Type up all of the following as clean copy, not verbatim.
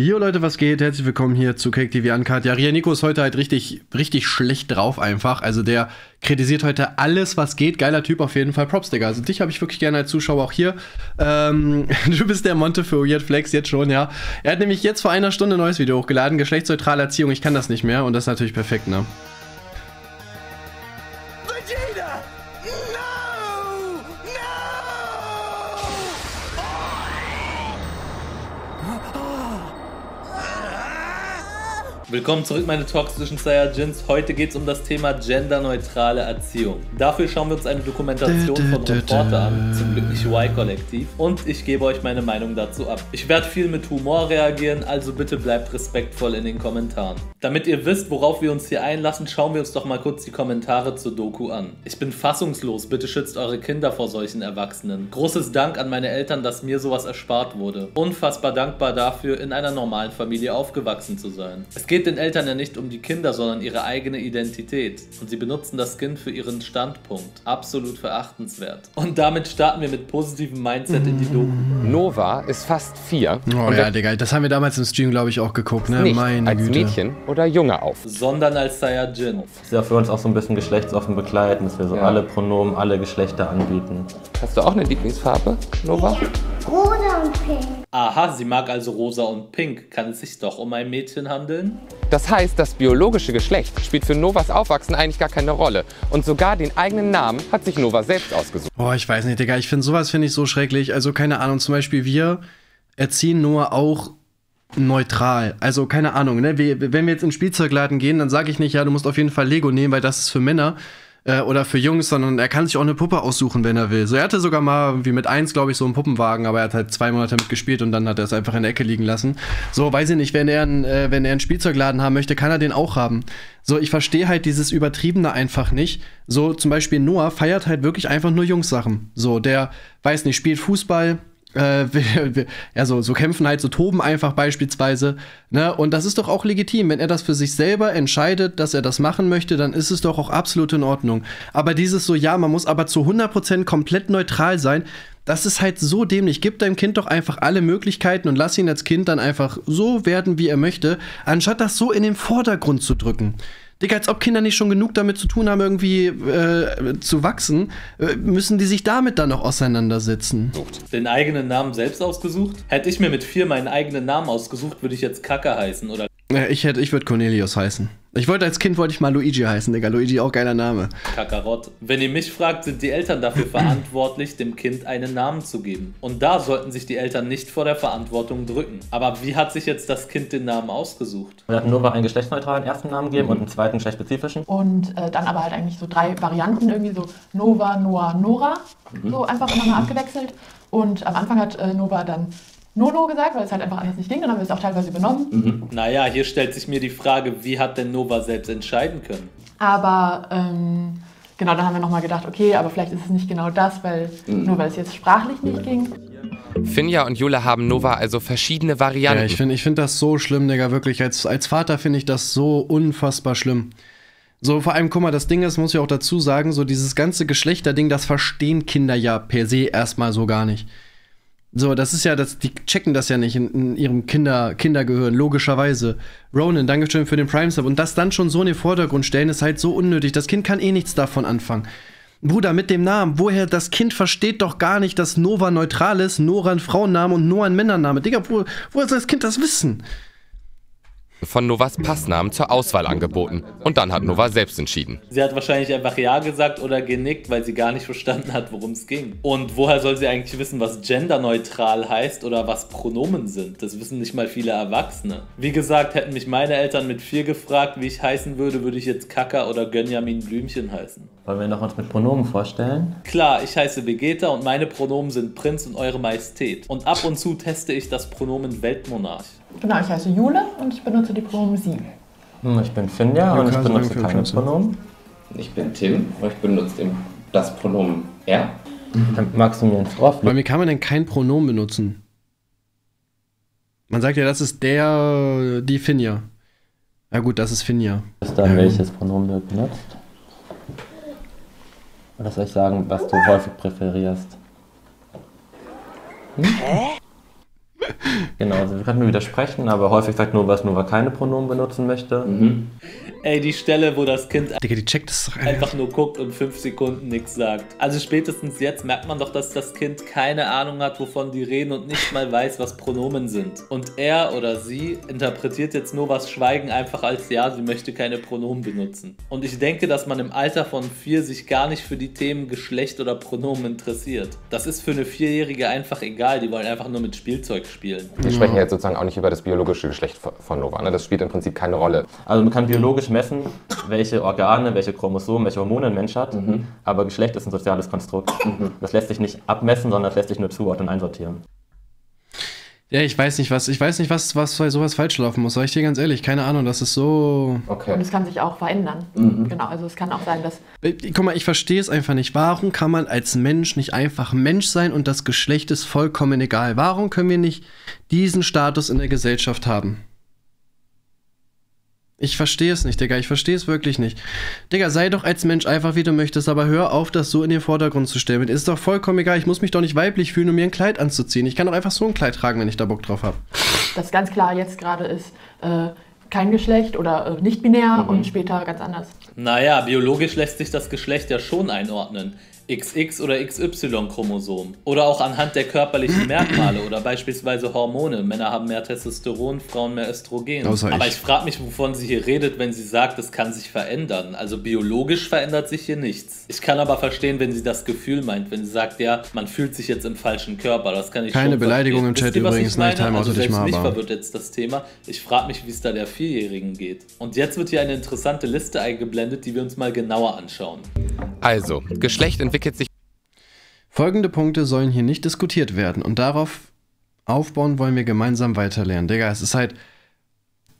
Jo Leute, was geht? Herzlich willkommen hier zu KuchenTV Uncut. Ja, Rianico ist heute halt richtig schlecht drauf einfach. Also der kritisiert heute alles, was geht. Geiler Typ auf jeden Fall. Props, Digga. Also dich habe ich wirklich gerne als Zuschauer auch hier. Du bist der Monte für Weird Flex jetzt schon, ja. Er hat nämlich jetzt vor einer Stunde ein neues Video hochgeladen. Geschlechtsneutrale Erziehung, ich kann das nicht mehr. Und das ist natürlich perfekt, ne? Vegeta! No! No! Oh! Willkommen zurück, meine toxischen Saiyajins. Heute geht es um das Thema genderneutrale Erziehung. Dafür schauen wir uns eine Dokumentation von Reporter an, zum Glück nicht Y-Kollektiv, und ich gebe euch meine Meinung dazu ab. Ich werde viel mit Humor reagieren, also bitte bleibt respektvoll in den Kommentaren. Damit ihr wisst, worauf wir uns hier einlassen, schauen wir uns doch mal kurz die Kommentare zur Doku an. Ich bin fassungslos, bitte schützt eure Kinder vor solchen Erwachsenen. Großes Dank an meine Eltern, dass mir sowas erspart wurde. Unfassbar dankbar dafür, in einer normalen Familie aufgewachsen zu sein. Es geht den Eltern ja nicht um die Kinder, sondern ihre eigene Identität. Und sie benutzen das Kind für ihren Standpunkt. Absolut verachtenswert. Und damit starten wir mit positivem Mindset in die Doku. Nova ist fast 4. Oh ja, Digga, das haben wir damals im Stream, glaube ich, auch geguckt, ne? Meine Güte. Als Mädchen oder Junge auf. Sondern als Saiyajin. Ist ja für uns auch so ein bisschen geschlechtsoffen begleiten, dass wir so alle Pronomen, alle Geschlechter anbieten. Hast du auch eine Lieblingsfarbe, Nova? Rosa und Pink. Aha, sie mag also Rosa und Pink. Kann es sich doch um ein Mädchen handeln? Das heißt, das biologische Geschlecht spielt für Novas Aufwachsen eigentlich gar keine Rolle. Und sogar den eigenen Namen hat sich Nova selbst ausgesucht. Boah, ich weiß nicht, Digga. Ich finde sowas so schrecklich. Also keine Ahnung, zum Beispiel wir erziehen Noah auch neutral. Also keine Ahnung, ne? Wenn wir jetzt in den Spielzeugladen gehen, dann sage ich nicht, ja, du musst auf jeden Fall Lego nehmen, weil das ist für Männer. Oder für Jungs, sondern er kann sich auch eine Puppe aussuchen, wenn er will. So, er hatte sogar mal irgendwie mit 1, glaube ich, so einen Puppenwagen, aber er hat halt 2 Monate mitgespielt und dann hat er es einfach in der Ecke liegen lassen. So, weiß ich nicht, wenn er einen Spielzeugladen haben möchte, kann er den auch haben. So, ich verstehe halt dieses Übertriebene einfach nicht. So, zum Beispiel Noah feiert halt wirklich einfach nur Jungs-Sachen. So, der, weiß nicht, spielt Fußball, so kämpfen halt, so toben einfach beispielsweise, ne? Und das ist doch auch legitim, wenn er das für sich selber entscheidet, dass er das machen möchte, dann ist es doch auch absolut in Ordnung. Aber dieses so, ja, man muss aber zu 100% komplett neutral sein, das ist halt so dämlich. Gib deinem Kind doch einfach alle Möglichkeiten und lass ihn als Kind dann einfach so werden, wie er möchte, anstatt das so in den Vordergrund zu drücken. Digga, als ob Kinder nicht schon genug damit zu tun haben, irgendwie zu wachsen, müssen die sich damit dann noch auseinandersetzen. Den eigenen Namen selbst ausgesucht? Hätte ich mir mit 4 meinen eigenen Namen ausgesucht, würde ich jetzt Kacke heißen, oder? Ich würde Cornelius heißen. Als Kind wollte ich mal Luigi heißen, Digga. Luigi, auch geiler Name. Kakarott. Wenn ihr mich fragt, sind die Eltern dafür verantwortlich, dem Kind einen Namen zu geben. Und da sollten sich die Eltern nicht vor der Verantwortung drücken. Aber wie hat sich jetzt das Kind den Namen ausgesucht? Wir hatten nur einen geschlechtsneutralen ersten Namen geben und einen zweiten geschlechtsspezifischen. Und dann aber halt eigentlich so 3 Varianten, irgendwie so Nova, Noah, Nora. So einfach immer mal abgewechselt. Und am Anfang hat Nova dann Nono gesagt, weil es halt einfach anders nicht ging, dann haben wir es auch teilweise übernommen. Naja, hier stellt sich mir die Frage, wie hat denn Nova selbst entscheiden können? Aber genau, dann haben wir nochmal gedacht, okay, aber vielleicht ist es nicht genau das, weil nur weil es jetzt sprachlich nicht ging. Finja und Jule haben Nova also verschiedene Varianten. Ja, ich find das so schlimm, Digga, wirklich. Als Vater finde ich das so unfassbar schlimm. So, vor allem, guck mal, das Ding ist, muss ich auch dazu sagen, so dieses ganze Geschlechterding, das verstehen Kinder ja per se erstmal so gar nicht. So, das ist ja, die checken das ja nicht in ihrem Kindergehirn, logischerweise. Ronan, Dankeschön für den Prime-Sub. Und das dann schon so in den Vordergrund stellen, ist halt so unnötig. Das Kind kann eh nichts davon anfangen. Bruder, mit dem Namen, woher das Kind versteht doch gar nicht, dass Nova neutral ist, Nora ein Frauenname und Noah ein Männername. Digga, woher soll das Kind das wissen? Von Novas Passnamen zur Auswahl angeboten. Und dann hat Nova selbst entschieden. Sie hat wahrscheinlich einfach Ja gesagt oder genickt, weil sie gar nicht verstanden hat, worum es ging. Und woher soll sie eigentlich wissen, was genderneutral heißt oder was Pronomen sind? Das wissen nicht mal viele Erwachsene. Wie gesagt, hätten mich meine Eltern mit 4 gefragt, wie ich heißen würde, würde ich jetzt Kaka oder Gönjamin Blümchen heißen. Wollen wir noch uns mit Pronomen vorstellen? Klar, ich heiße Vegeta und meine Pronomen sind Prinz und Eure Majestät. Und ab und zu teste ich das Pronomen Weltmonarch. Genau, ich heiße Jule und ich benutze die Pronomen Sie. Ich bin Finja und ich benutze keine Pronomen. Ich bin Tim und ich benutze das Pronomen Er. Dann magst du mir einen Vorflug. Bei mir kann man denn kein Pronomen benutzen. Man sagt ja, das ist die Finja. Na gut, das ist Finja. Ist dann welches Pronomen du benutzt? Oder soll ich sagen, was du häufig präferierst? Hä? Genau, wir können nur widersprechen, aber häufig sagt Nova, dass Nova keine Pronomen benutzen möchte. Mhm. Ey, die Stelle, wo das Kind einfach nur guckt und 5 Sekunden nichts sagt. Also spätestens jetzt merkt man doch, dass das Kind keine Ahnung hat, wovon die reden und nicht mal weiß, was Pronomen sind. Und er oder sie interpretiert jetzt Novas Schweigen einfach als, ja, sie möchte keine Pronomen benutzen. Und ich denke, dass man im Alter von 4 sich gar nicht für die Themen Geschlecht oder Pronomen interessiert. Das ist für eine 4-Jährige einfach egal, die wollen einfach nur mit Spielzeug spielen. Wir sprechen jetzt sozusagen auch nicht über das biologische Geschlecht von Nova, ne? Das spielt im Prinzip keine Rolle. Also man kann biologisch messen, welche Organe, welche Chromosomen, welche Hormone ein Mensch hat, aber Geschlecht ist ein soziales Konstrukt. Das lässt sich nicht abmessen, sondern das lässt sich nur zuordnen und einsortieren. Ja, ich weiß nicht, was bei sowas falsch laufen muss, sag ich dir ganz ehrlich, keine Ahnung, das ist so... Okay. Und es kann sich auch verändern, genau, also es kann auch sein, dass... Guck mal, ich verstehe es einfach nicht, warum kann man als Mensch nicht einfach Mensch sein und das Geschlecht ist vollkommen egal? Warum können wir nicht diesen Status in der Gesellschaft haben? Ich verstehe es nicht, Digga, ich verstehe es wirklich nicht. Digga, sei doch als Mensch einfach, wie du möchtest, aber hör auf, das so in den Vordergrund zu stellen. Mir ist doch vollkommen egal, ich muss mich doch nicht weiblich fühlen, um mir ein Kleid anzuziehen. Ich kann doch einfach so ein Kleid tragen, wenn ich da Bock drauf habe. Das ganz klar jetzt gerade ist, kein Geschlecht oder nicht binär und später ganz anders. Naja, biologisch lässt sich das Geschlecht ja schon einordnen. XX- oder XY-Chromosom. Oder auch anhand der körperlichen Merkmale oder beispielsweise Hormone. Männer haben mehr Testosteron, Frauen mehr Östrogen. Aber ich frage mich, wovon sie hier redet, wenn sie sagt, es kann sich verändern. Also biologisch verändert sich hier nichts. Ich kann aber verstehen, wenn sie das Gefühl meint. Wenn sie sagt, ja, man fühlt sich jetzt im falschen Körper. Das kann ich schon verstehen. Keine Beleidigung im Chat übrigens. Also selbst mich verwirrt jetzt das Thema. Ich frage mich, wie es da der Vierjährigen geht. Und jetzt wird hier eine interessante Liste eingeblendet, die wir uns mal genauer anschauen. Also, Geschlecht entwickelt sich... Folgende Punkte sollen hier nicht diskutiert werden und darauf aufbauen wollen wir gemeinsam weiterlernen. Digga, es ist halt...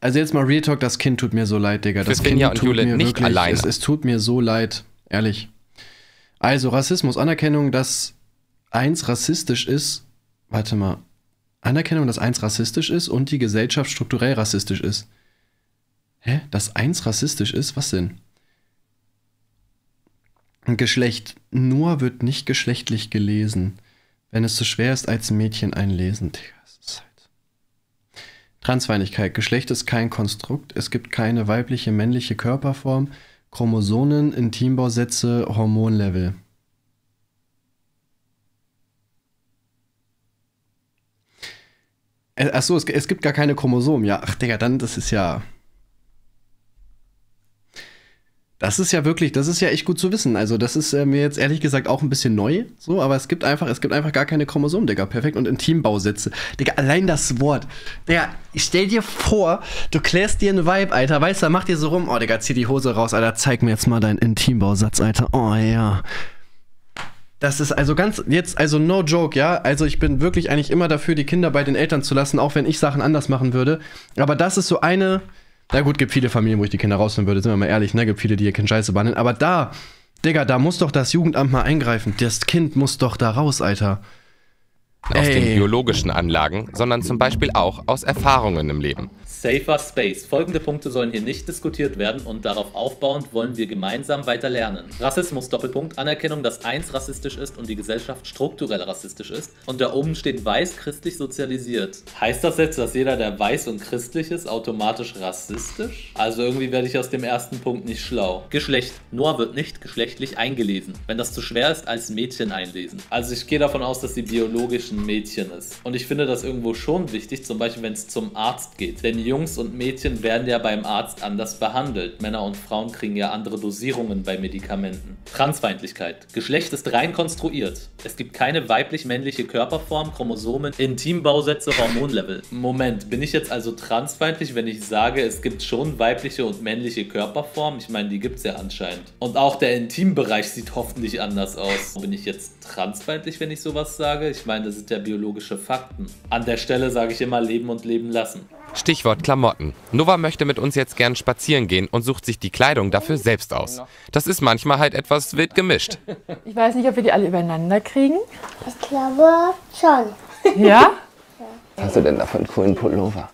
Also jetzt mal Real Talk, das Kind tut mir so leid, Digga. Das Kind tut mir nicht alleine. Es tut mir so leid, ehrlich. Also, Rassismus, Anerkennung, dass 1 rassistisch ist... Warte mal. Anerkennung, dass 1 rassistisch ist und die Gesellschaft strukturell rassistisch ist. Hä? Dass 1 rassistisch ist? Was denn? Geschlecht. Nur wird nicht geschlechtlich gelesen. Wenn es zu schwer ist, als Mädchen einlesen. Digga, das ist halt... Transfeindlichkeit. Geschlecht ist kein Konstrukt. Es gibt keine weibliche, männliche Körperform. Chromosomen, Intimbausätze, Hormonlevel. Achso, es gibt gar keine Chromosomen. Ja, ach Digga, dann, das ist ja... Das ist ja wirklich, das ist ja echt gut zu wissen. Also das ist mir jetzt ehrlich gesagt auch ein bisschen neu, so, aber es gibt einfach gar keine Chromosomen, Digga, perfekt. Und Intimbausätze. Digga, allein das Wort. Digga, stell dir vor, du klärst dir ein Vibe, Alter, weißt du, mach dir so rum, oh, Digga, zieh die Hose raus, Alter, zeig mir jetzt mal deinen Intimbausatz, Alter, oh, ja. Das ist also ganz, jetzt, also no joke, ja, also ich bin wirklich eigentlich immer dafür, die Kinder bei den Eltern zu lassen, auch wenn ich Sachen anders machen würde, aber das ist so eine... Na gut, gibt viele Familien, wo ich die Kinder rausnehmen würde, sind wir mal ehrlich, ne? Gibt viele, die ihr Kind scheiße behandeln. Aber da, Digga, da muss doch das Jugendamt mal eingreifen. Das Kind muss doch da raus, Alter. Aus den biologischen Anlagen, sondern zum Beispiel auch aus Erfahrungen im Leben. Safer Space. Folgende Punkte sollen hier nicht diskutiert werden und darauf aufbauend wollen wir gemeinsam weiter lernen. Rassismus, Doppelpunkt, Anerkennung, dass 1 rassistisch ist und die Gesellschaft strukturell rassistisch ist. Und da oben steht weiß, christlich sozialisiert. Heißt das jetzt, dass jeder, der weiß und christlich ist, automatisch rassistisch? Also irgendwie werde ich aus dem ersten Punkt nicht schlau. Geschlecht. Noah wird nicht geschlechtlich eingelesen. Wenn das zu schwer ist, als Mädchen einlesen. Also ich gehe davon aus, dass sie biologisch ein Mädchen ist. Und ich finde das irgendwo schon wichtig, zum Beispiel wenn es zum Arzt geht. Denn Jungs und Mädchen werden ja beim Arzt anders behandelt. Männer und Frauen kriegen ja andere Dosierungen bei Medikamenten. Transfeindlichkeit. Geschlecht ist rein konstruiert. Es gibt keine weiblich-männliche Körperform, Chromosomen, Intimbausätze, Hormonlevel. Moment, bin ich jetzt also transfeindlich, wenn ich sage, es gibt schon weibliche und männliche Körperformen? Ich meine, die gibt es ja anscheinend. Und auch der Intimbereich sieht hoffentlich anders aus. Bin ich jetzt transfeindlich, wenn ich sowas sage? Ich meine, das sind ja biologische Fakten. An der Stelle sage ich immer leben und leben lassen. Stichwort Klamotten. Nova möchte mit uns jetzt gern spazieren gehen und sucht sich die Kleidung dafür selbst aus. Das ist manchmal halt etwas wild gemischt. Ich weiß nicht, ob wir die alle übereinander kriegen. Ich glaube schon. Ja? Was hast du denn da für einen coolen Pullover?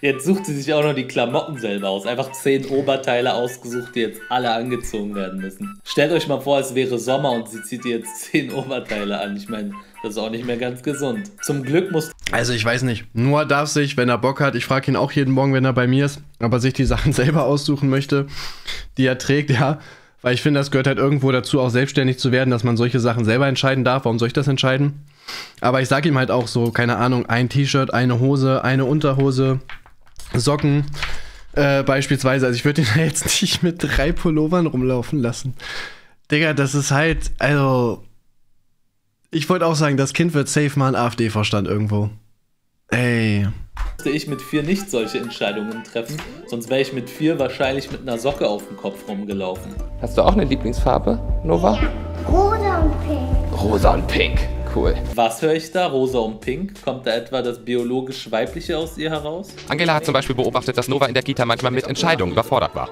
Jetzt sucht sie sich auch noch die Klamotten selber aus. Einfach 10 Oberteile ausgesucht, die jetzt alle angezogen werden müssen. Stellt euch mal vor, es wäre Sommer und sie zieht ihr jetzt 10 Oberteile an. Ich meine, das ist auch nicht mehr ganz gesund. Zum Glück muss... Also ich weiß nicht. Noah darf sich, wenn er Bock hat, ich frage ihn auch jeden Morgen, wenn er bei mir ist, ob er sich die Sachen selber aussuchen möchte, die er trägt, ja. Weil ich finde, das gehört halt irgendwo dazu, auch selbstständig zu werden, dass man solche Sachen selber entscheiden darf. Warum soll ich das entscheiden? Aber ich sage ihm halt auch so, keine Ahnung, ein T-Shirt, eine Hose, eine Unterhose, Socken beispielsweise. Also ich würde ihn da jetzt nicht mit 3 Pullovern rumlaufen lassen. Digga, das ist halt, also... Ich wollte auch sagen, das Kind wird safe mal ein AfD-Vorstand irgendwo. Ey. Müsste ich mit 4 nicht solche Entscheidungen treffen, sonst wäre ich mit 4 wahrscheinlich mit einer Socke auf dem Kopf rumgelaufen. Hast du auch eine Lieblingsfarbe, Nova? Ja, rosa und pink. Rosa und pink, cool. Was höre ich da? Rosa und pink? Kommt da etwa das biologisch Weibliche aus ihr heraus? Angela hat zum Beispiel beobachtet, dass Nova in der Kita manchmal mit Entscheidungen überfordert war.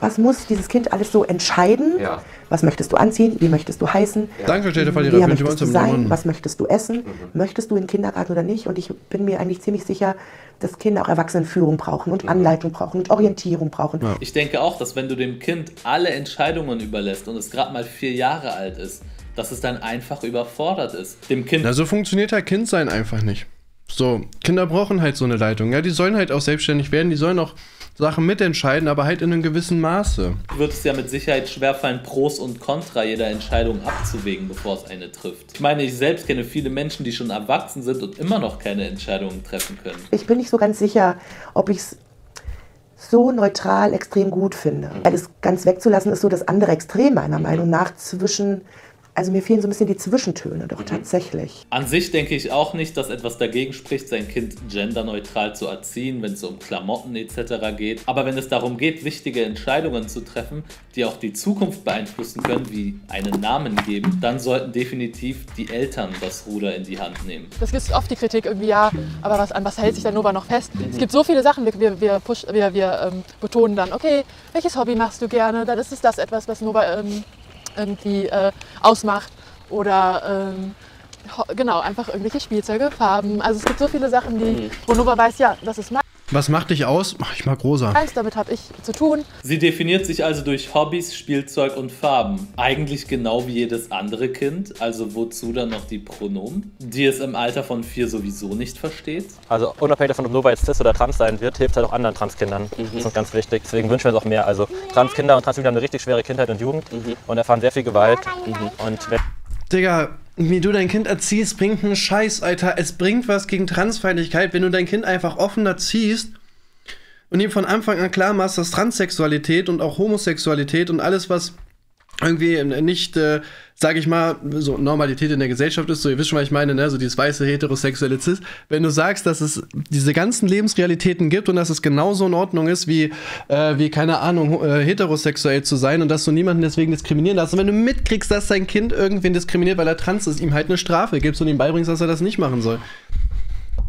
Was muss dieses Kind alles so entscheiden? Ja. Was möchtest du anziehen? Wie möchtest du heißen? Ja. Danke, Stefanie, dafür. Wer möchtest du sein? Was möchtest du essen? Möchtest du in den Kindergarten oder nicht? Und ich bin mir eigentlich ziemlich sicher, dass Kinder auch Erwachsenenführung brauchen und Anleitung brauchen und Orientierung brauchen. Ja. Ich denke auch, dass wenn du dem Kind alle Entscheidungen überlässt und es gerade mal 4 Jahre alt ist, dass es dann einfach überfordert ist. Dem Kind. Na, so funktioniert halt Kindsein einfach nicht. So, Kinder brauchen halt so eine Leitung. Ja, die sollen halt auch selbstständig werden, die sollen auch Sachen mitentscheiden, aber halt in einem gewissen Maße. Wird es ja mit Sicherheit schwerfallen, Pros und Contra jeder Entscheidung abzuwägen, bevor es eine trifft. Ich meine, ich selbst kenne viele Menschen, die schon erwachsen sind und immer noch keine Entscheidungen treffen können. Ich bin nicht so ganz sicher, ob ich es so neutral extrem gut finde. Weil es ganz wegzulassen ist so das andere Extrem meiner Meinung nach zwischen... Also mir fehlen so ein bisschen die Zwischentöne doch tatsächlich. An sich denke ich auch nicht, dass etwas dagegen spricht, sein Kind genderneutral zu erziehen, wenn es um Klamotten etc. geht. Aber wenn es darum geht, wichtige Entscheidungen zu treffen, die auch die Zukunft beeinflussen können, wie einen Namen geben, dann sollten definitiv die Eltern das Ruder in die Hand nehmen. Es gibt oft die Kritik irgendwie, ja, aber an was hält sich der Nova noch fest? Es gibt so viele Sachen, wir betonen dann, okay, welches Hobby machst du gerne? Dann ist es das etwas, was Nova... irgendwie ausmacht oder genau, einfach irgendwelche Spielzeuge, Farben. Also es gibt so viele Sachen, die, wo Nova weiß, ja, das ist mein. Was macht dich aus? Mach ich mal rosa. Damit habe ich zu tun. Sie definiert sich also durch Hobbys, Spielzeug und Farben. Eigentlich genau wie jedes andere Kind. Also wozu dann noch die Pronomen, die es im Alter von 4 sowieso nicht versteht. Also unabhängig davon, ob Nova jetzt cis oder trans sein wird, hilft halt auch anderen Transkindern. Das ist ganz wichtig. Deswegen wünschen wir uns auch mehr. Also Transkinder und Transmütter haben eine richtig schwere Kindheit und Jugend und erfahren sehr viel Gewalt. Und Digga, wie du dein Kind erziehst, bringt einen Scheiß, Alter. Es bringt was gegen Transfeindlichkeit, wenn du dein Kind einfach offen erziehst und ihm von Anfang an klar machst, dass Transsexualität und auch Homosexualität und alles, was irgendwie nicht, sag ich mal, so Normalität in der Gesellschaft ist, so ihr wisst schon, was ich meine, ne? So dieses weiße heterosexuelle Cis, wenn du sagst, dass es diese ganzen Lebensrealitäten gibt und dass es genauso in Ordnung ist, wie, keine Ahnung, heterosexuell zu sein und dass du niemanden deswegen diskriminieren darfst. Und wenn du mitkriegst, dass dein Kind irgendwen diskriminiert, weil er trans ist, ihm halt eine Strafe gibst und ihm beibringst, dass er das nicht machen soll.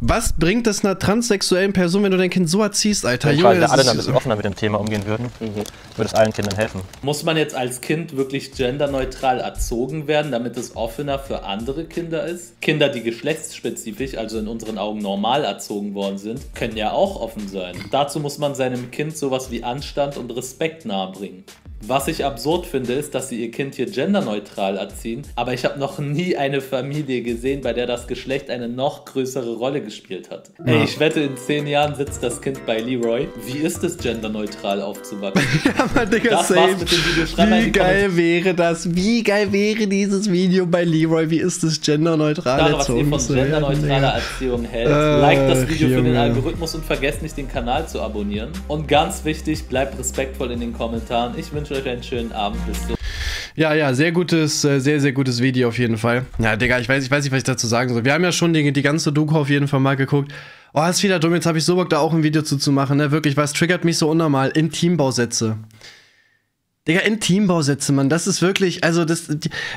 Was bringt es einer transsexuellen Person, wenn du dein Kind so erziehst, Alter? Junge, wenn alle ein bisschen offener mit dem Thema umgehen würden, würde es allen Kindern helfen. Muss man jetzt als Kind wirklich genderneutral erzogen werden, damit es offener für andere Kinder ist? Kinder, die geschlechtsspezifisch, also in unseren Augen normal erzogen worden sind, können ja auch offen sein. Dazu muss man seinem Kind sowas wie Anstand und Respekt nahebringen. Was ich absurd finde, ist, dass sie ihr Kind hier genderneutral erziehen, aber ich habe noch nie eine Familie gesehen, bei der das Geschlecht eine noch größere Rolle gespielt hat. Ja. Ey, ich wette, in 10 Jahren sitzt das Kind bei Leroy. Wie ist es, genderneutral aufzuwachsen? Ja, Mann, Digga, das war's mit dem Video. Wie geil wäre das? Wie geil wäre dieses Video bei Leroy? Wie ist es, genderneutral erzogen zu werden? Was ihr von genderneutraler Erziehung hält. Like das Video für den Algorithmus und vergesst nicht, den Kanal zu abonnieren. Und ganz wichtig, bleibt respektvoll in den Kommentaren. Ich wünsche euch einen schönen Abend. Bis zum... Ja, ja, sehr gutes Video auf jeden Fall. Ja, Digga, ich weiß nicht, was ich dazu sagen soll. Wir haben ja schon die ganze Doku auf jeden Fall mal geguckt. Oh, ist wieder dumm, jetzt habe ich so Bock, da auch ein Video zu machen, ne? Wirklich, was triggert mich so unnormal? Intimbausätze. Digga, Intimbausätze, Mann, das ist wirklich, also das,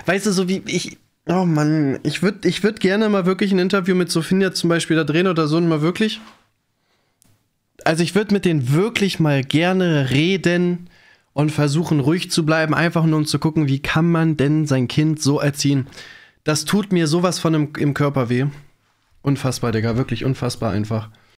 weißt du, so wie ich, oh Mann, ich würd gerne mal wirklich ein Interview mit Sophia zum Beispiel da drehen oder so und mal wirklich, also ich würde mit denen wirklich mal gerne reden, und versuchen ruhig zu bleiben, einfach nur um zu gucken, wie kann man denn sein Kind so erziehen. Das tut mir sowas von im Körper weh. Unfassbar, Digga, wirklich unfassbar einfach.